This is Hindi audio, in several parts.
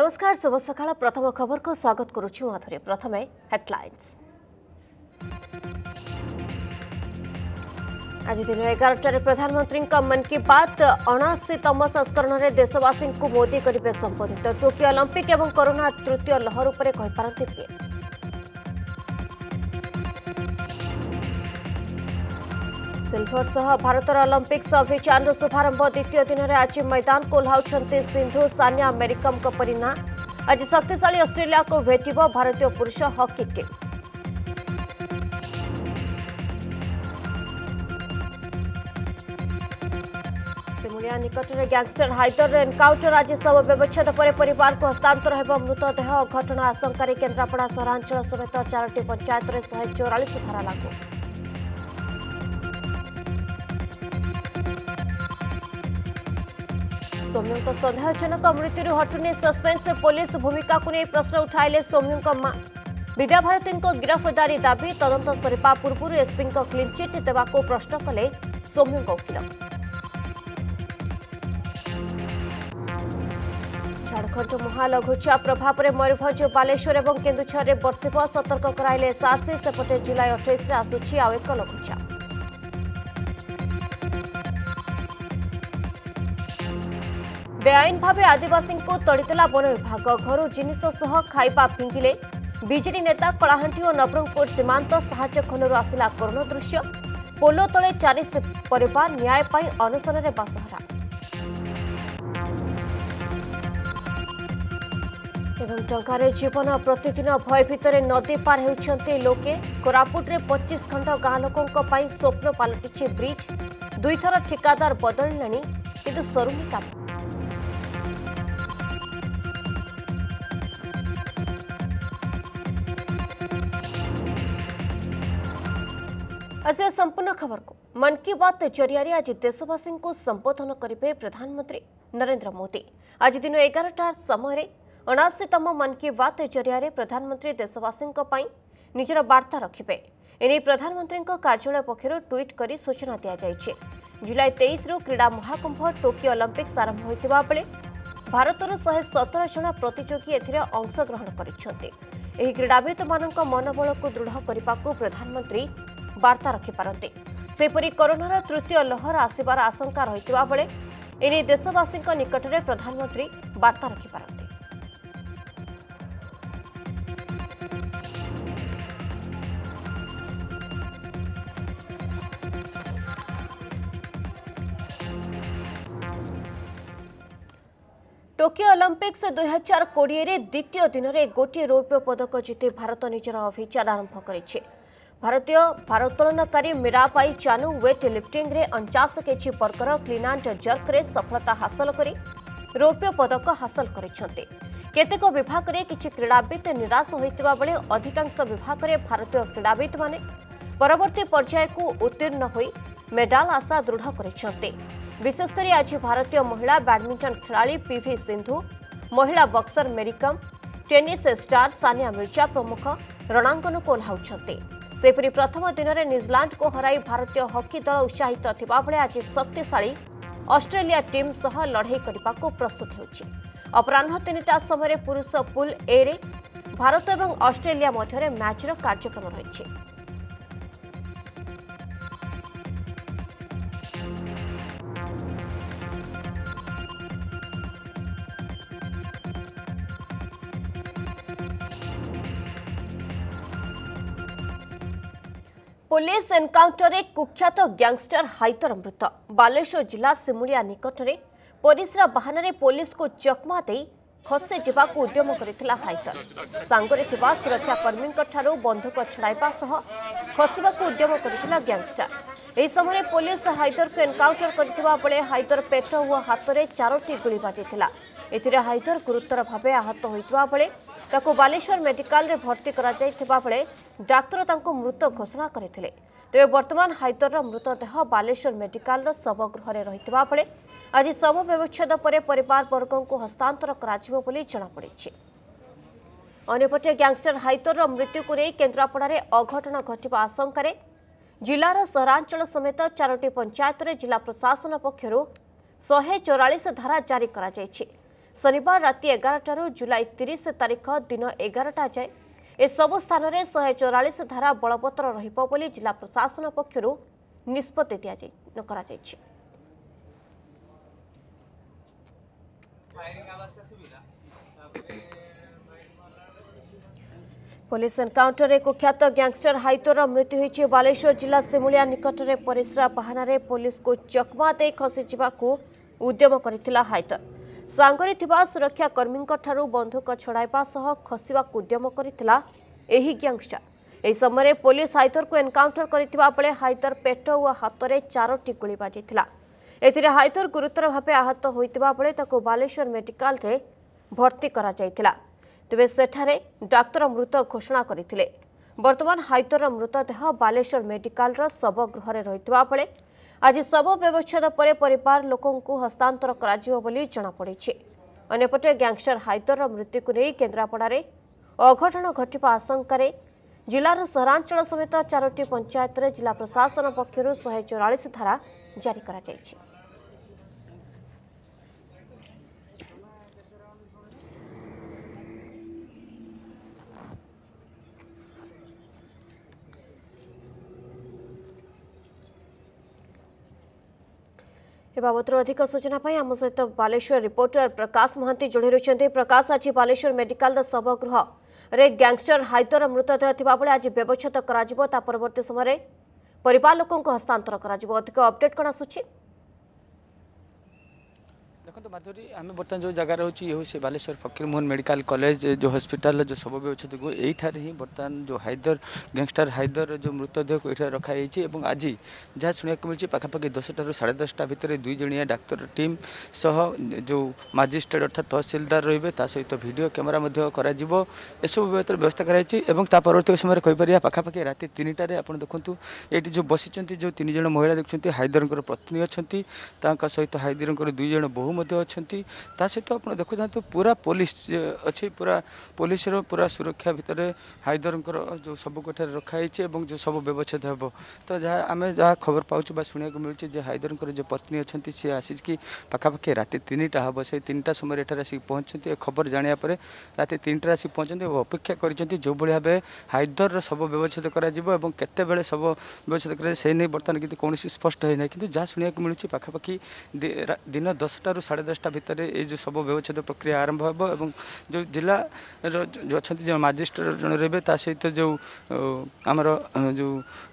नमस्कार शुभ सकाळ प्रथम खबर को स्वागत करुछु आथरे प्रथमे हेडलाइंस। आज दिन 11 प्रधानमंत्री मन की बात 79तम संस्करण में देशवासी को मोदी करेंगे संबोधित। टोकियो ओलंपिक और कोरोना तृतीय लहर उपरे कहि पारथि। सिल्वर सह भारत ओलंपिक्स अभियान शुभारंभ द्वितीय दिन में आज मैदान को ओह्लाउछंती सिंधु सानिया मेरिकम परिणा। आज शक्तिशाली ऑस्ट्रेलिया को भेटिबो भारतीय पुरुष हॉकी टीम। सिमुलिया निकट में गैंगस्टर हाइदर एनकाउंटर। आज शव व्यवच्छेद परिवार को हस्तांतर होगा मृतदेह। घटना आशंकारे केन्द्रापड़ा सहरांचल समेत 4 पंचायत में 144 धारा लागू। सौम्यों सन्देहजनक मृत्यु हटुनी सस्पेन्स। पुलिस भूमिका को नहीं प्रश्न उठाइले सौम्यों मां। विद्याभारती गिरफदारी दाबी। तदंत सरीपा पूर्व एसपी क्लीनचिट देवाको प्रश्न कले सौम्यों वकील। झारखंड महालघुचाप प्रभाव में मयूरभंज बालेश्वर और केन्दुझर बर्षिब सतर्क कराइले एसआरसी। सेपटे जुलाई 28 आसूची आउ एक लघुचाप। बेआईन भावे आदिवासी को तड़ीदेला वन विभाग। घर जिनिष खाइबा फिंगिले बीजेडी नेता। कलाहांटी और नवरंगपुर सीमांत साहाय्य खनर आसिला करुण दृश्य। पोलो तले 40 परिवार न्याय पाई अनशन में बासहरा। एवं टंकार जीवन प्रतिदिन भय भितर नदी पार होते लोके। कोरापुट में 25 खंड गाँ लोकों स्वप्न पलटि ब्रिज। 2 थर ठिकादार बदलि किंतु सरुनी काम। ऐसे संपूर्ण खबर को मन की बात जरिया आज देशवासी को संबोधन करेंगे प्रधानमंत्री नरेंद्र मोदी। आज दिन 11 समय 79तम मन की बात जरिया प्रधानमंत्री देशवासी निजर वार्ता रखिबे। एने प्रधानमंत्री कार्यालय पक्षर ट्वीट कर सूचना दि जाए। जुलाई 23 रु क्रीड़ा महाकुंभ टोकियो ओलंपिक्स आरंभ होता बेले भारतर 117 जन प्रतियोगी अंशग्रहण कर क्रीड़ाविद मनोबल को दृढ़ करने प्रधानमंत्री वार्ता रखिपारती। सेपरी कोरोनार तृतीय लहर आसबार आशंका रही बेले एने देशवासी निकट में प्रधानमंत्री वार्ता रखिपारती। टोकियो ओलंपिक्स 2020 रे द्वितीय दिन में गोटे रौप्य पदक जीति भारत निजर अभियान आरंभ कर। भारतीय भारोत्तोलनकारी मीराबाई चानू वेट लिफ्टिंग रे 49 केजी वर्गर क्लीन एंड जर्क रे सफलता हासिल करी रौप्य पदक हासिल करिसेंते। केतेक विभाग रे किछि क्रीड़ाविद निराश होइतबा बेले अधिकांश विभाग रे भारतीय क्रीड़ाविद माने परवर्ती पर्याय को उत्तीर्ण होई मेडाल आशा दृढ़ करिसेंते। विशेषकर आज भारतीय महिला बैडमिंटन खिलाड़ी पीवी सिंधु, महिला boxer Mary Kom, tennis star Sania Mirza प्रमुख रणांगन को ओह्लाउछंते। सेपरी प्रथम दिन में न्यूजीलैंड को हराई भारतीय हॉकी दल उत्साहित थिबा बेले आज शक्तिशाली ऑस्ट्रेलिया टीम सह लड़ाई करने को प्रस्तुत होछि। अपराह्न 3टा समय पुरुष पुल ए रे भारत और ऑस्ट्रेलिया मध्य मैच कार्यक्रम रही। पुलिस एनकाउंटर में कुख्यात गैंगस्टर हाइदर मृत। बालेश्वर जिला सिमुलिया निकट में परिसरा बहाना पुलिस को चकमा दे खसे जावाक उद्यम करथिला हाइदर। सांगरे थिबा सुरक्षाकर्मी ठारू बंधुक छड़ाइबा सह खसवाक उद्यम करथिला गैंगस्टर। इस समय पुलिस हाइदर को एनकाउंटर करथिबा बेले हाइदर पेट और हाथ में 4टी गोली बाजिथिला। एथिरे हाइदर गुरुतर भावे आहत होइतबा बेले ताको बालेश्वर मेडिकल रे भर्ती करा जाइतबा बेले डाक्तर तांको मृत घोषणा करथिले। तबे वर्तमान हाइदर रो मृतदेह बालेश्वर मेडिकल रो शवगृह रे रहितबा बेले आज शव व्यवच्छेद परे परिवार वर्गों को हस्तांतर कराजिबो बोली जणा पड़िछि। अन्यपटे गैंगस्टर हाइदर रो मृत्यु को नै केन्द्रापड़ा रे अघटन घटिबा आशंकारे जिलार सहरांचल समेत 4टी पंचायत रे जिला प्रशासन पक्षरु 144 धारा जारी करा जाइछि। शनिवार राति 11 जुलाई 30 तारिख दिन 11 जाए ए सबु स्थान में 144 धारा बलवत्तर रहिबो बोली जिला प्रशासन पक्षरु निष्पत्ति दिया करा जायछि। पुलिस एनकाउंटर कुख्यात गैंगस्टर हाइतोर मृत्यु होती। बालेश्वर जिला सिमुलिया निकट में परिश्रा बाहाना पुलिस को चकमा दे खसी जावाकू उद्यम करथिला हाइतोर। सांगरे थिबा सुरक्षाकर्मी ठारू बंधुक छड़ाइबा सह खसिवाकू उद्यम करथिला एही गैंगस्टर। एही समय पुलिस हाइतोर को एनकाउंटर करथिबा बेले हाइतोर पेट व हाथ में 4टी गोली बाजिथिला। एथिरे हाइतोर गुरुतर भावे आहत होइतिबा बेले ताको बालेश्वर मेडिकल रे भर्ती करा जायतिला। तेबे सेठारे डाक्टर मृत घोषणा करथिले। वर्तमान हाइतोर मृतदेह बालेश्वर मेडिकल रो शव गृह रे रहितबा बेले आज शव व्यवस्था परे परिवार लोकंकु हस्तांतर करा जिवो बोली जणा पड़िछि। अन्यपटे गैंगस्टर हाइतोर मृत्यु को नै केन्द्रापड़ा रे अघटन घटिबा आशंका रे जिलार सहरांचल समेत 4टी पंचायत रे जिला प्रशासन पक्षरु 144 धारा जारी करा जायछि। ए बाबतर अधिक सूचना आम सहित बालेश्वर रिपोर्टर प्रकाश महांती जोड़ी रही। प्रकाश, आज बालेश्वर मेडिकल शवगृह रे गैंगस्टर हाइतोर मृतदेह थिबा बेले आज व्यवस्थित कराजिबो ता परवर्ती समय परिवार लोकों को हस्तांतर कराजिबो। अधिक अपडेट कणा सुछि देखो माधुरी आम बर्तमान जो जगह रोचे ये हो बालेश्वर फकीर मोहन मेडिकल कॉलेज जो हॉस्पिटल जो सब व्यवस्था को यार ही बर्तमान जो हाइदर गैंगस्टर हाइदर जो मृतदेह को ये रखाई और आज जहाँ शुणा मिली पाखापाखि 10टा 10:30 भितर 2 जणिया डाक्तर टीम सह जो मजिस्ट्रेट अर्थात तहसिलदार रे सहित भिडियो कैमेरा एसबू व्यवस्था करवर्त समय कहीपर पाखापाखि रात 3टारे आप देखूँ ये जो बसी जो 3 जण महिला देखते हाइदर पत्नी अच्छा सहित हाइदर 2 जण बहु अच्छी सहित आप देखुं तो पूरा पुलिस अच्छी पूरा पुलिस पूरा सुरक्षा भितर हाइदर जो सब कोठार रखाई और जो सब व्यवस्थित हे तो जहाँ आम जहाँ खबर पाऊँ शुणा मिलूँ हाइदर जो पत्नी अच्छा सी आसिक पाखापाखि रात 3टा हे से 3टा समय आसिक पहुँचते खबर जानापर रात 3टा आसिक पहुँचते अपेक्षा कर हाइदर सब व्यवस्थित करते सब व्यवस्थित कर बर्तमान कितनी कौन स्पष्ट है ना कि जहाँ शुणा मिलूँ पाखापाखि दिन 10टा 10:30 भितर ये जो सब व्यवस्थित प्रक्रिया आरंभ हो जो जिला जो अच्छा जो मजिस्ट्रेट जन रे सहित जो आमर जो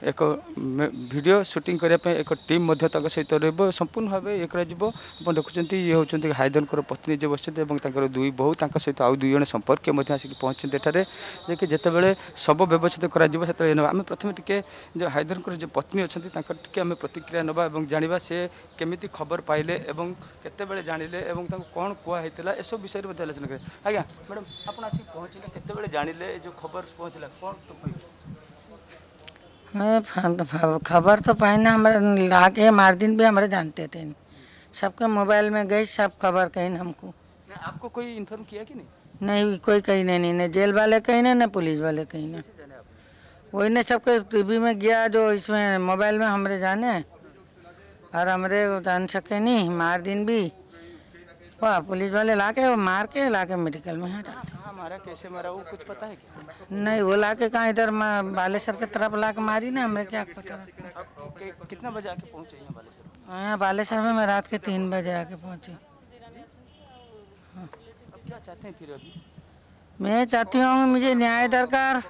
एक वीडियो शूटिंग करने एक टीम सहित संपूर्ण भाव ये देखुं ये होती हाइदर पत्नी जो बस 2 बहू सहित आउ 2 जण संपर्क आसिक पहुँचते कि जितेबाला सब व्यवस्थित करें प्रथम टे हाइदर जो पत्नी अच्छा आम प्रतिक्रिया ना जाना सी केमी खबर पाइले केतबेले जानिले कौन कहला ए सब विषय में आलोचना करें। आज्ञा मैडम आप आसिक पहुँचले केतबेले जानिले जो खबर पहुँचला कौन तो कह खबर तो पहले हमारे आगे मार्जिन भी हमारे जानते थे सबके मोबाइल में गई सब खबर कहीं हमको आपको कोई इन्फॉर्म किया कि नहीं नहीं कोई कहीं नहीं न जेल वाले कहीं ना न पुलिस वाले कहीं ना वही ने सबके टीवी में गया जो इसमें मोबाइल में हमारे जाने और हमारे जान सके नहीं मार दिन भी वाह पुलिस वाले ला के मेडिकल में हमारा कैसे मारा वो कुछ पता है क्या? नहीं वो लाके कहाँ इधर बालेश्वर के तरफ लाके मारी ना हमें क्या पता। कितना बजे आके पहुँचे यहाँ बालेश्वर? यहाँ बालेश्वर में मैं रात के 3 बजे आके पहुँची। क्या चाहते हैं फिर अभी? मैं चाहती हूँ मुझे न्याय दरकार,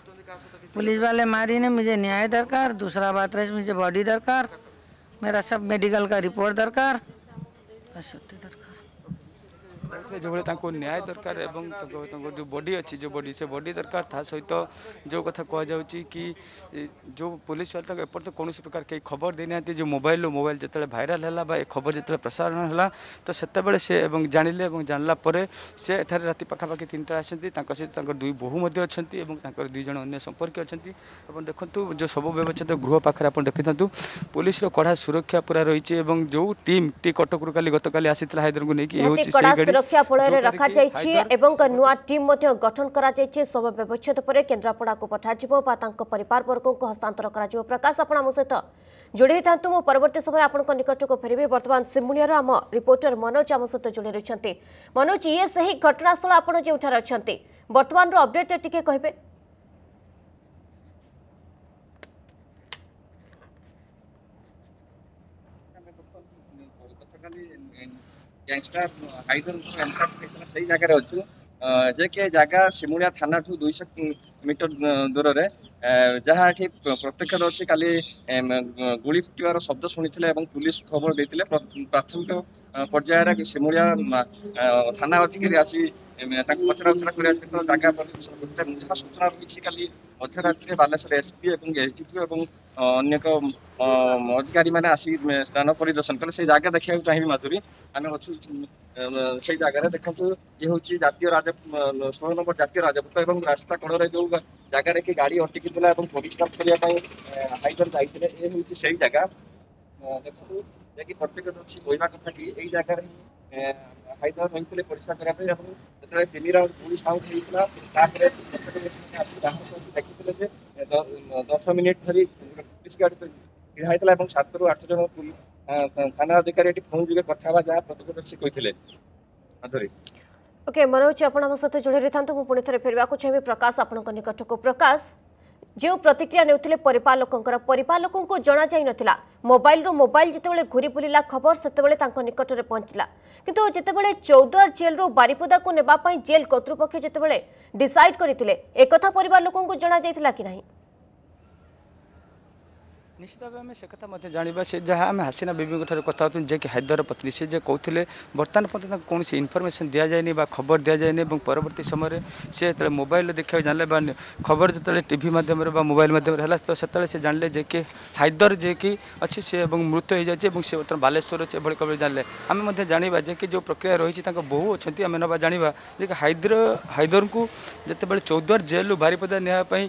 पुलिस वाले मारी ने मुझे न्याय दरकार, दूसरा बात रही मुझे बॉडी दरकार, मेरा सब मेडिकल का रिपोर्ट दरकार बस दरकार जो न्याय दरकार एवं जो बॉडी अच्छी जो बॉडी से बॉडी दरकार था सहित तो जो कथा कह जाऊँगी कि जो पुलिस वाले तक एपर्त कौन प्रकार कई खबर देना जो मोबाइल जिते भाइराल है खबर जिते प्रसारण है तो से जानिले जानलापर से एठार राति पाखापाखि 3टा आसती 2 बहू अच्छा 2 जण अन्य संपर्क अच्छा देखूँ जो सब व्यवस्थित गृह पाखे आप देखी था पुलिस कड़ा सुरक्षा पूरा रही है जो टीम टी कटक गतकाली आसी हाइदर को लेकिन सुरक्षा बलय रखा नुआ टीम गठन करा शव व्यवच्छेद पर केन्द्रापड़ा को पठाजिबो परिवार वर्ग को हस्तांतर कर। प्रकाश आपण आम सहित जोड़ी होता मो परवर्त समय आपंक निकट को फेरबी। बर्तमान सिमुणियार आम रिपोर्टर मनोज आम सहित जोड़ी रही। मनोज, ये सही घटनास्थल आपड़ जो अच्छा बर्तमान अपडेट टिके कहबे? गैंगस्टर हाइडल स्टेशन सही जगार अच्छे जे कि जगह सिमुलिया थाना ठू 200 मीटर दूर रे जहाँ प्रत्यक्षदर्शी काली गुली फुटार शब्द शुणी पुलिस खबर देते। प्राथमिक पर्यायर सिमुलिया थाना अधिकारी आसी पचरा उचरा करने जगह परिदर्शन करते। जहाँ सूचना रही काली मध्यरात्रि बालेश्वर एसपी और एसडीपीओ और अनेक अधिकारी मैंने आसी स्थान परिदर्शन कले। से जगह देखा चाहिए माधुरी आम अच्छे से जगह देखु। ये हूँ जातीय राजपथ 16 नंबर जातीय राजपथ और रास्ता कड़े जो जगार कि गाड़ी अटकी पुलिस हाइजर जाते ये हूँ से जगह देखो जैसे प्रत्यक्षदर्शी कहना कथा कि यही जगार हाइजर रही परिस्कार करने तीन राउंड पुलिस आउट होता देखते 10 मिनिट धरी पुलिस गाड़ी ढिड़ा होता है 7 रु 8 जन थाना अधिकारी ये फोन जुगे कथा जहाँ प्रत्यक्षदर्शी कहते माधुरी। ओके मनोज, आपम सहित जोड़ी रही था तो पुणी थे फेरवा चाहिए। प्रकाश आपण निकट को। प्रकाश, जो प्रतिक्रिया नेउथिले परिवार लोकंकर परिवार लोकं को जना जाई नथिला मोबाइल रो मोबाइल जितेबेले घूरी बुलिला खबर सेतेबेले तांको निकट रे पहुंचला, किंतु जितेबेले चौद्वार जेल रो बारीपदा को नेबा पई जेल कर्तृपक्ष जितेबेले डिसाइड करथिले एक कथा परिवार लोकं को जना जाईथिला कि नाही? निश्चित भाव में से कथा मत जाना से जहाँ आम हसीना बीबी ठार कथा जे कि हैदर पत्नी से जे कहते बर्तमान पर्यटन कौन से इनफर्मेशन दि जाए खबर दि जाए परवर्त समय से जो मोबाइल देखा जानले खबर जो टीवी मध्यम मोबाइल मध्यम है तो से जानले जे कि हैदर जे कि अच्छी सी मृत हो जाए बर्तमान बालेश्वर अच्छे एभली जानले। आम जाना जे कि जो प्रक्रिया रही बहु अच्छे आम ना जाना जे कि हैदर को जितेबाला चौद्वार जेल बारीपदा नापी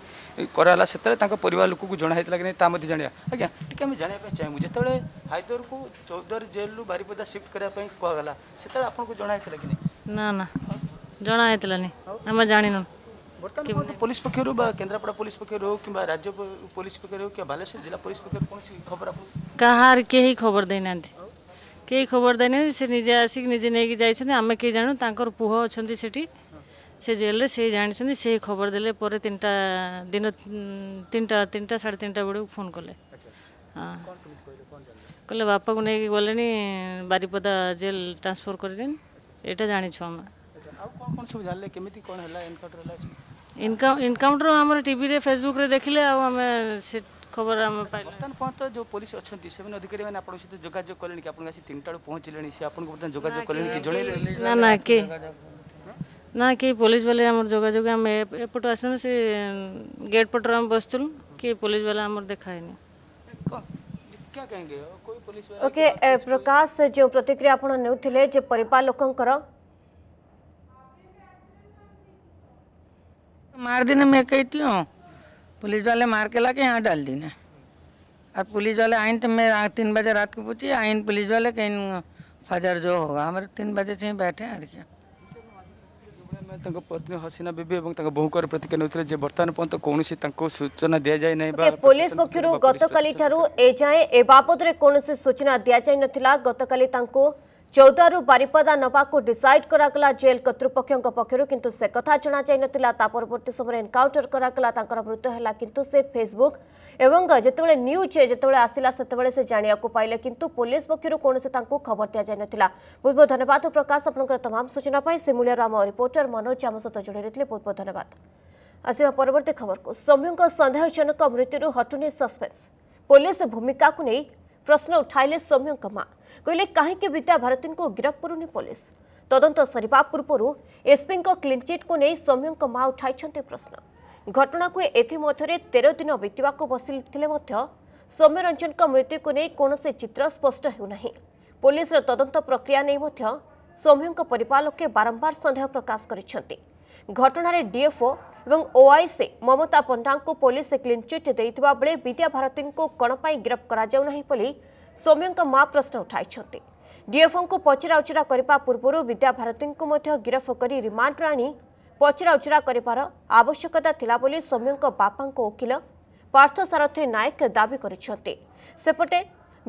कराला से परिवार लोक जनाता कि नहीं जाना आज्ञा टी आम जानापी चाहूँ जो हाइदर को 14 जेल बारीपदा शिफ्ट करने कहला से आपको जनाता कि नहीं? ना ना जनाई आम जान बर्तमान पुलिस पक्षर केन्द्रापड़ा पुलिस पक्षर हो कि राज्य पुलिस पक्षर हो कि बालेश्वर जिला पुलिस पक्षर कौन खबर आप कहीं खबर देना कहीं खबर देना से निजे आसिक निजे नहीं जाइए आम कहीं जानू तर पुह अच्छा से जेल से जानी से खबर देले पर 3टा 3:30 बड़े फोन कले। हाँ कह बापा को लेकिन गले बारीपदा जेल ट्रांसफर करें यहाँ जानी आम इनकाउंटर आम टीवी फेसबुक रे देखिले आम खबर आम बर्तमान पर्यटन जो पुलिस अच्छा से अधिकारी मैंने सहित जोजोग कले कि आपको 3टा पहुँचले से आपको बर्तमान जोजोग कले जन ना ना के ना के पुलिस वाले आम जोजोग आम एपट आस गेट पटर आम बसलु कि पुलिस वाला आम देखाए क्या कहेंगे कोई पुलिस वाला। ओके प्रकाश, जो प्रतिक्रिया आपण नेउथिले जे परिवार लोकंकर मार देने मैं कहती हूँ पुलिस वाले मार के लाके यहाँ डाल देना और पुलिस वाले आइन तो मैं 3 बजे रात को पूछी आइन पुलिस वाले कहीं फादर जो होगा हमारे 3 बजे से ही बैठे हैं और क्या पत्नी हसीना बीबी और बहु प्रतिक्रिया बर्तमान पर्यटन कौन सूचना दि जाए ना पुलिस पक्षर गतकाली ए बाबद कौन सूचना दि जाए ना। गतकाली 14 रु बारीपदा नवाक डिसाइड कराला जेल कर्तृपक्ष पक्षर किंतु से कथा जना जाई नथिला। परवर्त समय एनकाउंटर कराला मृत्यु है किंतु से फेसबुक एवं जिते न्यूज जो आसला से जाना पाइले किंतु पुलिस पक्षर कौन से खबर दि जाई नथिला। बहुत बहुत धन्यवाद प्रकाश आपनकर तमाम सूचना पाई। सिमुलिया आम रिपोर्टर मनोज आम सहित जोड़ी रही। बहुत बहुत धन्यवाद। आसिबा परवर्त खबर को। सौम्यक संदेहजनक मृत्यु हटुनी सस्पेन्स। पुलिस भूमिका को नहीं प्रश्न उठाइले सौम्य मां। कहले कहीं विद्या भारती को गिरफ्त करूनी पुलिस। तदंत सरिवा पूर्वर एसपी क्लीनचिट को नहीं सौम्य मां उठाई प्रश्न। घटना को एथि 13 दिन बीतवा बसते सौम्य रंजन मृत्यु को नहीं कौन से चित्र स्पष्ट होना। पुलिस तदंत प्रक्रिया नहीं सौम्य परिवार लोके बारंबार संदेह प्रकाश कर। घटन में डीएफओ एवं ओआईसी ममता पंडा को पुलिस क्लीनचिट देता बेले विद्या भारती को कणपाई गिरफ्त करा जाउनाही बोली सौम्य मां प्रश्न उठाई। डीएफओ को पचराउचरा करने पूर्व विद्याभारती गिरफ कर रिमांड आनी पचराउचरा कर आवश्यकता थिला बोली सौम्यों बापा वकिल पार्थसारथी नायक दावी करपटे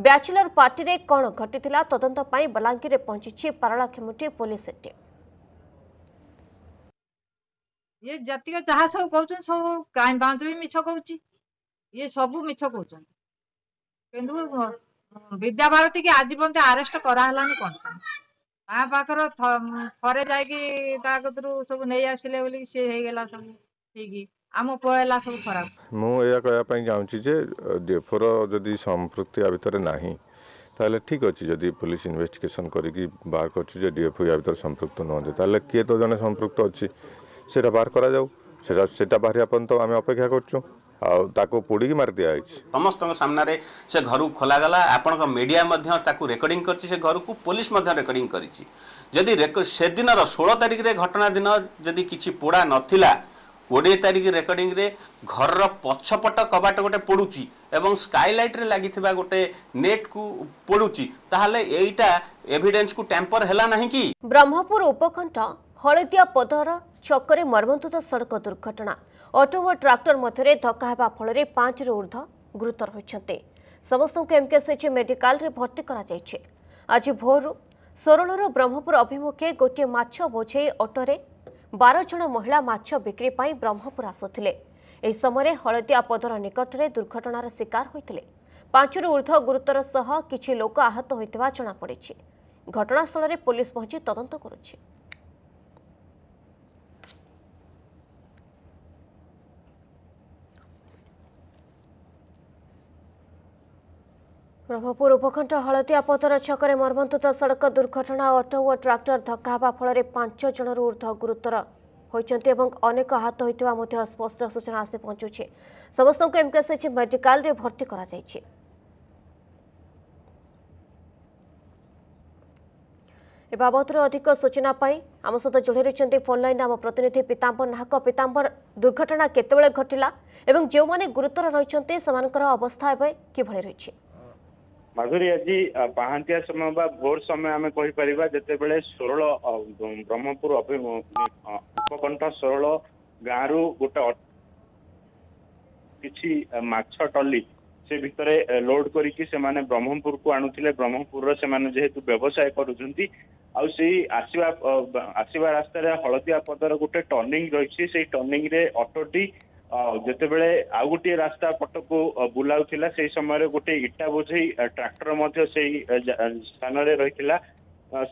बैचलर पार्टी रे कौन घटी तदंत पाई बलांगीर पहुंची पारलाखेमुटी पुलिस ये जाति जहा सब कहते सब क्राइम ब्रांच भी मिछ कह ये सब मिछ कहते विद्याभारती की आज पर्यत आरेस्ट करालानी कौन पाखर थे जाकू सब नहीं आसिले बोली सी होगा सब ठीक आम पहला सब खराब मुझे कहवाई चाहूँगी डीएफओर जदि संप्रति या भितर ना ताले ठीक अच्छे जदि पुलिस इन्वेस्टिगेसन करी बाहर कर डीएफओ या भितर संपृक्त नुहत ताले किए तो जन संपृक्त अच्छी से बाहर करा बाहर पर्यत आम अपेक्षा कर ताको पोड़ी मार दिया समस्त सामने से घर खोलगला आपण मीडिया रेकर्डिंग कर घर को पुलिस रेकर्डिंग कर 16 तारीख रे घटना दिन जदि किसी पोड़ा नाला 20 तारीख रेकर्डिंग रे घर पछपट कबाट गोटे पोड़ी एवं स्काईलाइट रे लगी गोटे नेट को पोड़ी ताहले एटा एविडेंस को टैंपर हैला नहीं कि ब्रह्मपुर उपखंड हलदिया पदर चक्कर मर्मन्तुद सड़क दुर्घटना ऑटो और ट्रैक्टर मध्य धक्का फल 5 ऊर्ध गुरुतर होते समस्त एमकेसीजी मेडिकल रे भर्ती कर आज भोर सोरणर ब्रह्मपुर अभिमुखे गोटे माछ बोझे ऑटो रे 12 जण महिला माछ बिक्री पाई ब्रह्मपुर आसुथिले। एही समय हलदिया पदर निकट रे दुर्घटनार शिकार होइथिले। 5 रु ऊर्ध गुरुतर सह किछि लोक आहत होइतबा जणा पड़िछि। घटनास्थल रे पुलिस पहुंची तदंत करुछि। ब्रह्मपुर उपखंड हलदिया पदर छकरे मर्मन्तुद सड़क दुर्घटना ऑटो और ट्रैक्टर धक्का होगा फल 5 जण ऊर्ध गुरुतर होती अनेक आहत होता स्पष्ट सूचना आसी पहुंचुचे। समस्त एमकेसीजी मेडिकल रे भर्ती करा जायछि। ए बाबतर अधिक सूचना पाई आम सहित जोड़ी रही फोन लाइन आम प्रतिनिधि पीताम्बर नाहक। पीताम्बर दुर्घटना केतेबेले घटिला एवं जो माने गुरुतर रहिछन्ते समानकर अवस्था एबे किभले रहिछि? माधुरी आज पहांतिया समय बा भोर समय आम कहीपर जितेबले सोरल ब्रह्मपुर उपकंठ सोरल गाँव गोटे किसी माछ टली से भितरे लोड करिकी से ब्रह्मपुर को आणुले ब्रह्मपुर से जेहेतु व्यवसाय करुँच आसवा रास्तार हलदिया पदर गोटे टर्निंग रही से टर्निंग रे ऑटोटी जितेबले आउ गोटे रास्ता पटक बुलाऊला से समय गोटे इटा बोझे ट्रैक्टर मध्य से स्थान रही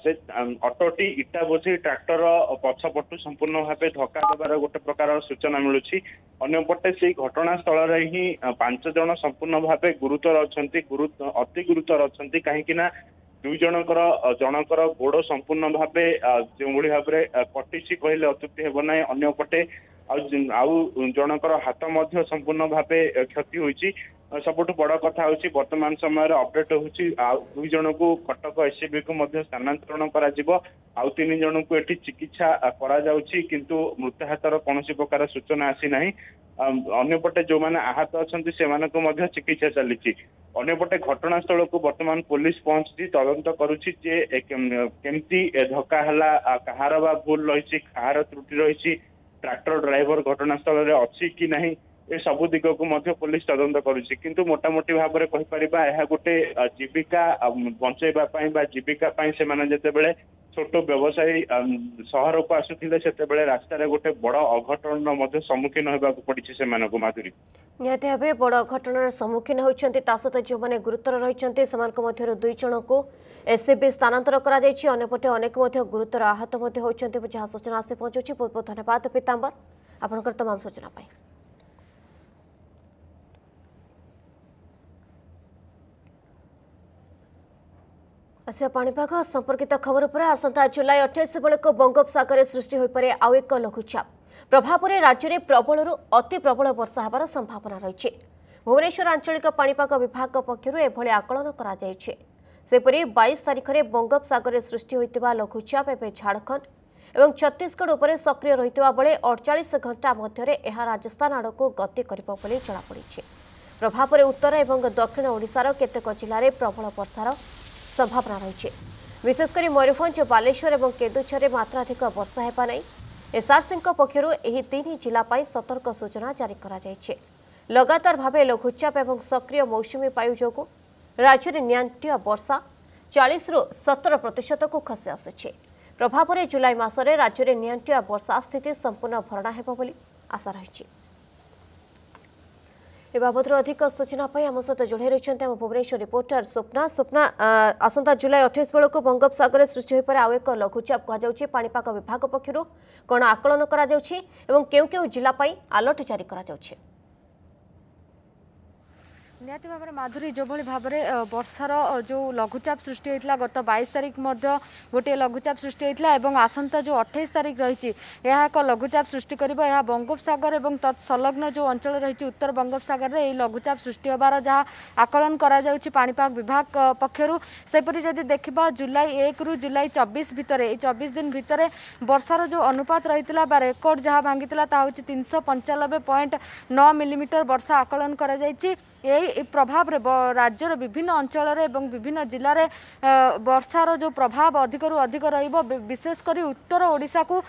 से ऑटोटी इटा बोझे ट्रैक्टर पछपटू संपूर्ण भाव धक्का देवार गोटे प्रकार सूचना मिलूची। अंपटे से घटनास्थल ही 5 जण संपूर्ण भाव गुरुतर अच्छा अति गुरुतर अच्छा कहीं 2 जणकर जनकर गोड़ संपूर्ण भाव जो भाव कटिशी कहले अत्युक्ति हेब ना। अंपटे आउ जनकर हाथ मध्य संपूर्ण भावे क्षति होती। सबुठ बड़ कथा होची वर्तमान समय अपडेट होची 2 जण को कटक एससीबी को मध्य स्थानांतरण करा जिवो। आउ 3 जण को एठी चिकित्सा करा जाउची किंतु मृताहतर कोनोसी प्रकार सूचना आसी नाही। अन्यपटे जो माने आहत अछंती से माने को मध्य चिकित्सा चलीची। अन्यपटे घटनास्थल को वर्तमान पुलिस पहुंची तदंत करूची जे केमती धक्का हला कहार बा भूल रहीची कहार त्रुटि रहीची ट्रैक्टर ड्राइवर घटनास्थल रे अछि कि नहीं ए सब दिग को मध्य पुलिस तदंत करुची। किंतु मोटामोटी भाव में कहीपरिया यह गोटे जीविका बचाई जीविका से छोट व्यवसायी सहर को आसुले से रास्तार गोटे बड़ अघटन सम्मुखीन होगा पड़ी से माधुरी निहती भाव बड़ अघटन सम्मुखीन होती सहित जो मैंने गुरुतर रही से 2 जण को एससीबी स्थानांतर करपटे अनेक गुरुतर आहत होती जहाँ सूचना आसी पहुंची। बहुत बहुत धन्यवाद पीताम्बर आपंकर तमाम सूचना। आसिया पाणीपाग संपर्कित खबर पर आसंता जुलाई 28 बेलू बंगोपसगर सृष्टि होईपरे आउ एक लघुचाप प्रभाव पर राज्य में प्रबल अति प्रबल वर्षा होबार संभावना रही। भुवनेश्वर आंचलिक पाणीपाग विभाग पक्षर एभली आकलन करपरि 22 तारीख में बंगोपसगर सृष्टि होता लघुचाप एवं झारखंड और छत्तीसगढ़ उपर सक्रिय रही बेले 48 घंटा मध्य यह राजस्थान आड़क गति कर जमापड़ी। प्रभाव पर उत्तर और दक्षिण ओडिशार केतेक जिले में प्रबल वर्षार संभावना रही। विशेषकर मयूरभंज बालेश्वर और केन्दुझर मात्राधिक वर्षा होगा नहीं एसआरसी पक्षर यह तीन जिला सतर्क सूचना जारी कर लगातार भाव लघुचाप और सक्रिय मौसुमी वायु जो राज्य में नियंत्रित वर्षा 40 ରୁ 17% को खसी आसी प्रभाव में जुलाई मासरे राज्य में नियंत्रित वर्षा स्थिति संपूर्ण भरणा होगा आशा रही। ए बाबद अधिक सूचना आम सहित जोड़े रही आम भुवनेश्वर रिपोर्टर स्वप्ना। स्वप्ना, आसंता जुलाई 28 बेलू बंगोपसगर सृष्टि हो पारे आउ एक लघुचाप पाणीपाग विभाग पक्षर कौन आकलन करो जिला आलर्ट जारी करा निहाती भाव में माधुरी जो भाव में वर्षार जो लघुचाप सृष्टि होता गत 22 तारीख मध्य गोटे लघुचाप सृष्टि होता है आसंता जो 28 तारीख रही यह एक लघुचाप सृष्टि कर बंगोपसागर और तत्संलग्न जो अंचल रही उत्तर बंगोपसगर में लघुचाप सृष्टि होबार जहाँ आकलन पाणीपाग विभाग पक्षर सेपरी जदि देखा जुलाई 1 रु जुलाई 24 भितर 24 दिन भितर वर्षार जो अनुपात रही रेकर्ड जहाँ भांगी हूँ 395.9 मिलीमीटर वर्षा आकलन कर यही प्रभाव राज्यर विभिन्न अंचल एवं विभिन्न जिले में वर्षार जो प्रभाव अधिकरू अधिक विशेषकर उत्तर ओडिशा को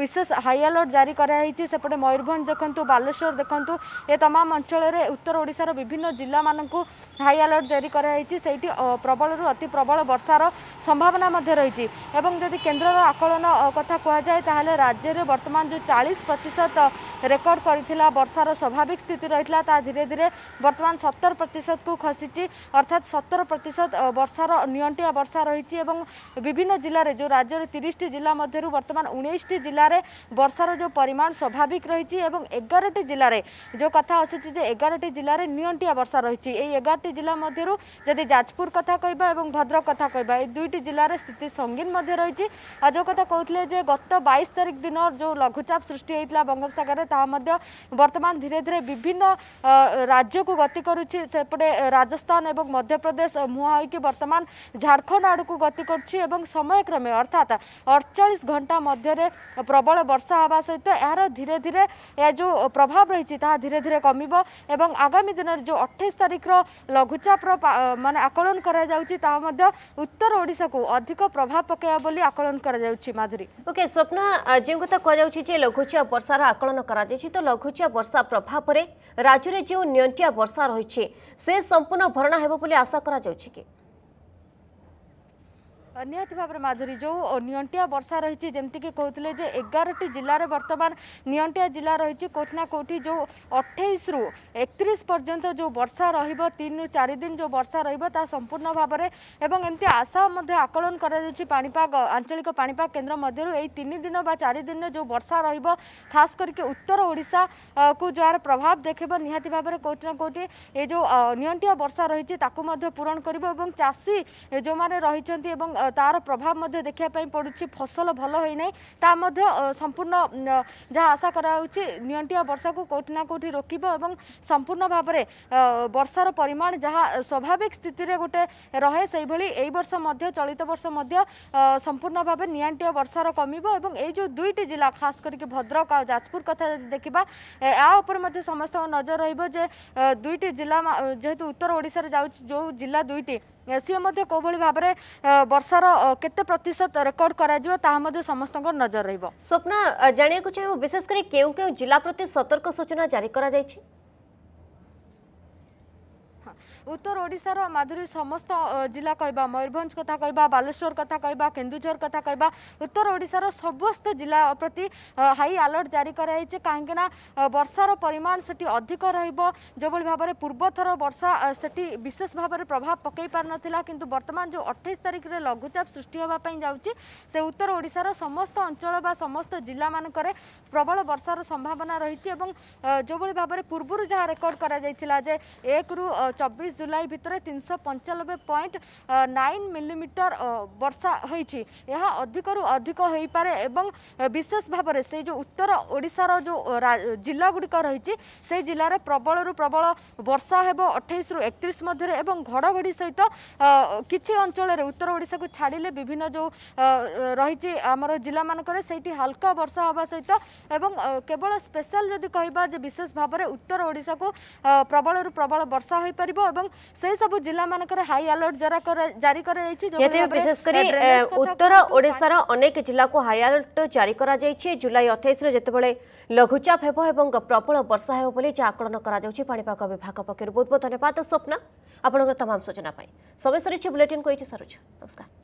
विशेष हाई अलर्ट जारी कराई सेपटे मयूरभंज देखु बालेश्वर देखु ए तमाम अंचल में उत्तर ओडिशार विभिन्न जिला मानक हाई अलर्ट जारी कराई से प्रबल रु अति प्रबल वर्षार संभावना रही जदि केन्द्रर आकलन कथा कहुए राज्य में वर्तमान जो 40% रेकर्ड कर वर्षार स्वाभाविक स्थिति रही ता धीरे धीरे वर्तमान 70% को खसी अर्थात 70% वर्षार नियंत्रित वर्षा रही विभिन्न जिले में जो राज्य में 30 जिला मध्य वर्तमान 19 जिले में वर्षार जो परिमाण स्वाभाविक रही 11 जिले में जो कथा आसी 11 जिले में नियंत्रित वर्षा रही 11 जिला मध्य जदि जाजपुर कथा कहबा और भद्रक कथा कहबा ये दुईटी जिले में स्थिति संगीन रही जो कथा कहते गत 22 तारीख दिन जो लघुचाप सृष्टि होता बंगोपसागर में ताहा वर्तमान धीरे धीरे विभिन्न राज्य को गति करुपटे राजस्थान एवं मध्यप्रदेश मुहा होकर वर्तमान झारखंड आड़ को गति कर समयक्रमे अर्थात 48 घंटा मध्य प्रबल वर्षा हवा सहित यार धीरे धीरे या जो प्रभाव रही धीरे धीरे कम एवं आगामी दिन जो 28 तारीख लघुचाप मान आकलन करा उत्तर ओडिशा को अधिक प्रभाव पकड़ आकलन करी। ओके स्वप्ना, जो कथा कहु लघुचाप वर्षार आकलन करा तो लघुचाप वर्षा प्रभाव में राज्य में जो नियंत्रित वर्षा रही से संपूर्ण भरणा होगा आशा करा कि निहाती भाव में माधुरी जो नियंत्रित वर्षा रही जमीक कहते 11 जिले में वर्तमान नियंत्रित जिला रही कोठना कोठी जो 28 ରୁ 31 पर्यंत जो वर्षा रही 3 ରୁ 4 दिन जो वर्षा रही संपूर्ण भाव में एवं एमती आशा आकलन करणीपाग आंचलिक पाणीपाग केन्द्र मध्य यही 3 दिन बा 4 दिन जो वर्षा रही खास करके उत्तर ओडिशा को जार प्रभाव देखो निहाती भाव में कोठना कोठी ये जो नियंत्रित वर्षा रही पूरण कर चाषी जो मैंने रही तार प्रभाव देखा पड़ू फसल भल हो ना ता संपूर्ण जहाँ आशा नियंत्रित वर्षा को कोठना कोठी रोकब और संपूर्ण भाव में वर्षार परिमाण जहाँ स्वाभाविक स्थिति रे गोटे रहे से वर्ष चलित वर्ष संपूर्ण भाव में नियंत्रित वर्षार कम और ये जो दुईटी जिला खास करके भद्रक और जाजपुर कथा देखा या समस्त नजर रे दुईटी जिला जेहेतु उत्तर ओडिशा जा जो जिला दुईटी सी कोभली भाव में वर्षार केते प्रतिशत रेकर्ड कर समस्त नजर रही। स्वप्ना, जाना चाहिए विशेषकर क्यों क्यों जिला प्रति सतर्क सूचना जारी करा जायछि? उत्तर ओडिशार माधुरी समस्त जिला कहवा मयूरभंज कथा कहवा बालेश्वर कथा कहवा केन्दुझर कथा कहवा उत्तर ओडिशार समस्त जिला प्रति हाई अलर्ट जारी कराई कहीं वर्षार परिमाण से अधिक रो भाव में पूर्वथर वर्षा से विशेष भाव में प्रभाव पकई पार नाला किंतु वर्तमान जो 28 तारीख में लघुचाप सृष्टि होगापी जा उत्तर ओडिशार समस्त अंचल बा समस्त जिला मानक प्रबल वर्षार संभावना रही जो भाव में पूर्वर जहाँ रेकर्ड कर 1 ରୁ 24 जुलाई भितर 395.9 मिलीमीटर वर्षा होती यह अधिकरू अधिक हो पारे एवं विशेष भाव में से जो उत्तर ओडिशार जो जिला गुड़िक रही से जिले में प्रबल रु प्रबल वर्षा होगा 28 ରୁ 31 मध्य एवं घड़घड़ी सहित किसी अंचल उत्तर ओडिशा को छाड़िले विभिन्न जो रही आमर जिला मानक हल्का वर्षा होगा सहित एवं केवल स्पेशल जदि कहबा विशेष भाव में उत्तर ओडिशा को प्रबल रु प्रबल वर्षा हो पार सब जिला मानकर हाई अलर्ट जारी उत्तर ओडिशा रा अनेक जिला को हाई अलर्ट जारी करा जायछि। जुलाई 28 जेतेबेले लघुचाप हेबो एवं प्रबल वर्षा हेबो बोली आकलन करा जाउछि पाणीपाग विभाग पक्ष। बहुत बहुत धन्यवाद स्वप्ना आपनकर तमाम सूचना पाई। सबे सरीछि बुलेटिन कोइछि सरुछ नमस्कार।